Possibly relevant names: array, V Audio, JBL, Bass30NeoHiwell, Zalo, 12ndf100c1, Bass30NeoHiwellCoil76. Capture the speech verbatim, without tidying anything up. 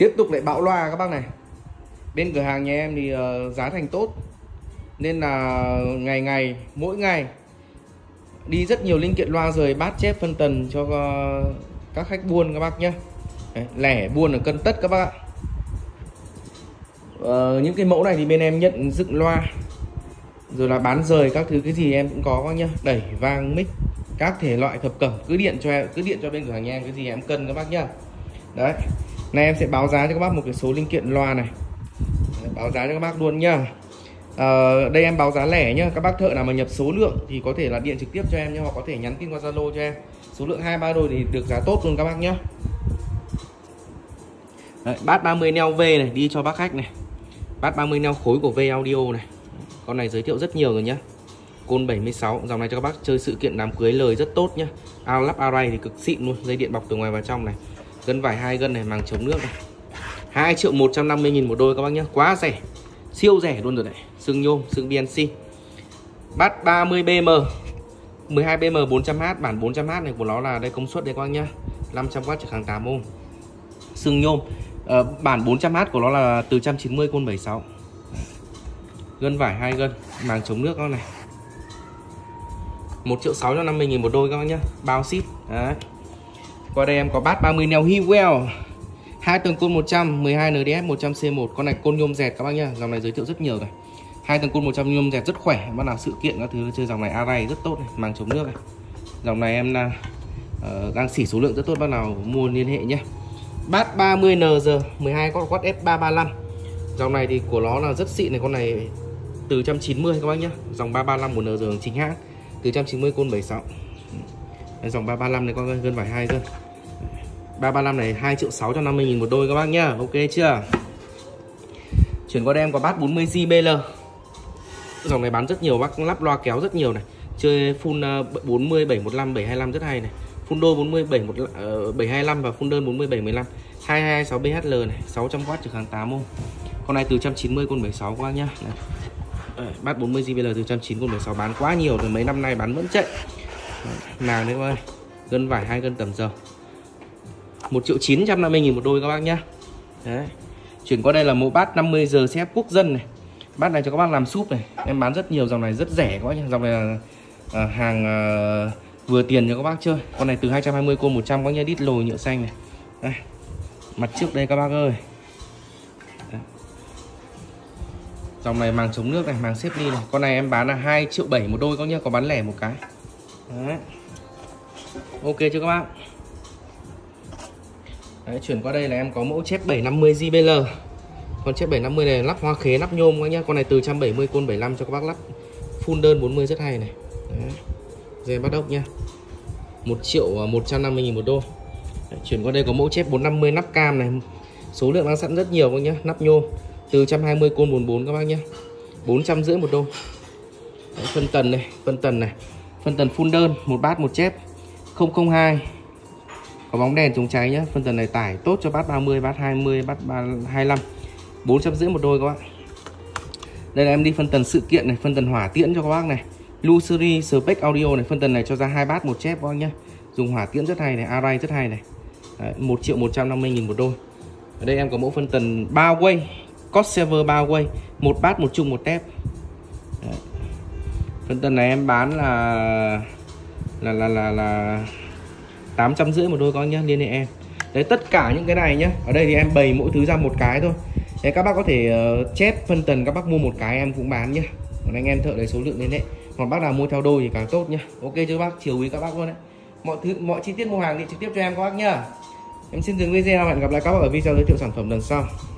Tiếp tục lại bão loa các bác này. Bên cửa hàng nhà em thì uh, giá thành tốt, nên là ngày ngày, mỗi ngày đi rất nhiều linh kiện loa rời bát chép phân tần cho uh, các khách buôn các bác nhé. Đấy, lẻ buôn ở cân tất các bác ạ. Uh, những cái mẫu này thì bên em nhận dựng loa, rồi là bán rời các thứ, cái gì em cũng có các nhá. Đẩy, vang, mic, các thể loại thập cẩm, cứ điện cho em, cứ điện cho bên cửa hàng nhà em, cái gì em cân các bác nhá. Đấy, nay em sẽ báo giá cho các bác một cái số linh kiện loa này. Đấy, báo giá cho các bác luôn nhá. À, đây em báo giá lẻ nhá. Các bác thợ nào mà nhập số lượng thì có thể là điện trực tiếp cho em nhá, hoặc có thể nhắn tin qua Zalo cho em. Số lượng hai ba đôi thì được giá tốt luôn các bác nhá. Đấy, bát ba mươi neo V này đi cho bác khách này. Bát ba mươi neo khối của V Audio này. Con này giới thiệu rất nhiều rồi nhá. Côn bảy mươi sáu, dòng này cho các bác chơi sự kiện đám cưới lời rất tốt nhá. Ao lắp array thì cực xịn luôn, dây điện bọc từ ngoài vào trong này. Gân vải hai gân này, màng chống nước này. hai triệu một trăm năm mươi nghìn một đôi các bác nhá, quá rẻ. Siêu rẻ luôn rồi đấy. Xương nhôm, xương bê en xê. Bát ba mươi BM, mười hai BM bốn trăm oát, bản bốn trăm oát này của nó là đây, công suất đây các bác nhá. năm trăm oát trở hàng tám ôm. Xương nhôm, à, bản bốn trăm oát của nó là từ một trăm chín mươi côn bảy mươi sáu. Gân vải hai gân, màng chống nước các này. một triệu sáu trăm năm mươi nghìn một đôi các bác nhá, bao ship. Đấy. Qua đây em có bát ba mươi NeoHiwell, hai tầng côn một trăm, mười hai N D F một trăm C một, con này côn nhôm dẹt các bác nhá, dòng này giới thiệu rất nhiều rồi. Hai tầng côn một trăm nhôm dẹt rất khỏe, bắt nào sự kiện các thứ chơi dòng này array rất tốt này, màng chống nước này. Dòng này em là uh, đang xỉ số lượng rất tốt, bắt nào mua liên hệ nhé. Bát ba mươi N G mười hai W F ba ba lăm. Dòng này thì của nó là rất xịn này, con này từ một trăm chín mươi các bác nhá. Dòng ba ba lăm của en giê chính hãng, từ một trăm chín mươi côn bảy mươi sáu. Đấy, dòng ba ba lăm này con gân vải hai cơ. ba ba lăm này hai triệu sáu trăm năm mươi nghìn một đôi các bác nhá. Ok chưa? Chuyển qua đây em có bát bốn mươi J B L. Dòng này bán rất nhiều bác, lắp loa kéo rất nhiều này. Chơi full bốn mươi bảy một lăm bảy hai lăm rất hay này. Full đôi bốn mươi bảy một bảy hai lăm và full đơn bốn mươi bảy mười lăm. hai hai sáu B H L này, sáu trăm oát trực hàng tám ôm. Con này từ một trăm chín mươi con bảy mươi sáu các bác nhá. Bát bốn mươi J B L từ một trăm chín mươi con bảy mươi sáu bán quá nhiều rồi, mấy năm nay bán vẫn chạy. Màng đấy các ơi, gân vải hai gân tầm giờ. một triệu chín trăm năm mươi nghìn một đôi các bác nhá. Đấy. Chuyển qua đây là mẫu bát năm mươi giờ xếp quốc dân này. Bát này cho các bác làm súp này, em bán rất nhiều, dòng này rất rẻ các bác nhá. Dòng này là à, hàng à, vừa tiền cho các bác chơi. Con này từ hai trăm hai mươi côn một trăm các nhá, đít lồi nhựa xanh này. Đây. Mặt trước đây các bác ơi. Đấy. Dòng này màng chống nước này, màng xếp ly này. Con này em bán là hai triệu bảy một đôi các nhá, có bán lẻ một cái. Đấy. Ok chưa các bác? Đấy, chuyển qua đây là em có mẫu chép bảy năm mươi J B L. Con chép bảy năm mươi này lắp hoa khế, lắp nhôm các nhá. Con này từ một trăm bảy mươi côn bảy mươi lăm cho các bác lắp full đơn bốn mươi rất hay này. Đấy. Dê bắt ốc nhá. một triệu một trăm năm mươi nghìn một đôi. Đấy, chuyển qua đây có mẫu chép bốn năm mươi nắp cam này. Số lượng đang sẵn rất nhiều các nhá, nắp nhôm từ một trăm hai mươi côn bốn mươi bốn các bác nhá. bốn trăm rưỡi một đôi. Đấy, phân tần này, phân tần này. Phân tần full đơn, một bát một chép không không hai. Có bóng đèn chống cháy nhá. Phân tần này tải tốt cho bát ba mươi, bát hai mươi, bát hai mươi lăm. bốn trăm rưỡi một đôi các bác. Đây là em đi phân tần sự kiện này, phân tần hỏa tiễn cho các bác này. Luxury Spec Audio này, phân tần này cho ra hai bát một chép các bác nhá. Dùng hỏa tiễn rất hay này, array rất hay này. Đấy, một triệu một trăm năm mươi nghìn một đôi. Ở đây em có mẫu phân tần ba way, Cost Server ba way, một bát một chung một tép. Đấy. Phân tần này em bán là là là là, là tám trăm rưỡi một đôi các nhá, liên hệ em. Đấy, tất cả những cái này nhá. Ở đây thì em bày mỗi thứ ra một cái thôi. Đấy, các bác có thể uh, chép phân tần các bác mua một cái em cũng bán nhá. Còn anh em thợ lấy số lượng lên đấy. Còn bác nào mua theo đôi thì càng tốt nhá. Ok chứ bác, chiều ý các bác luôn đấy. Mọi thứ, mọi chi tiết mua hàng thì trực tiếp cho em các bác nhá. Em xin dừng video, hẹn gặp lại các bác ở video giới thiệu sản phẩm lần sau.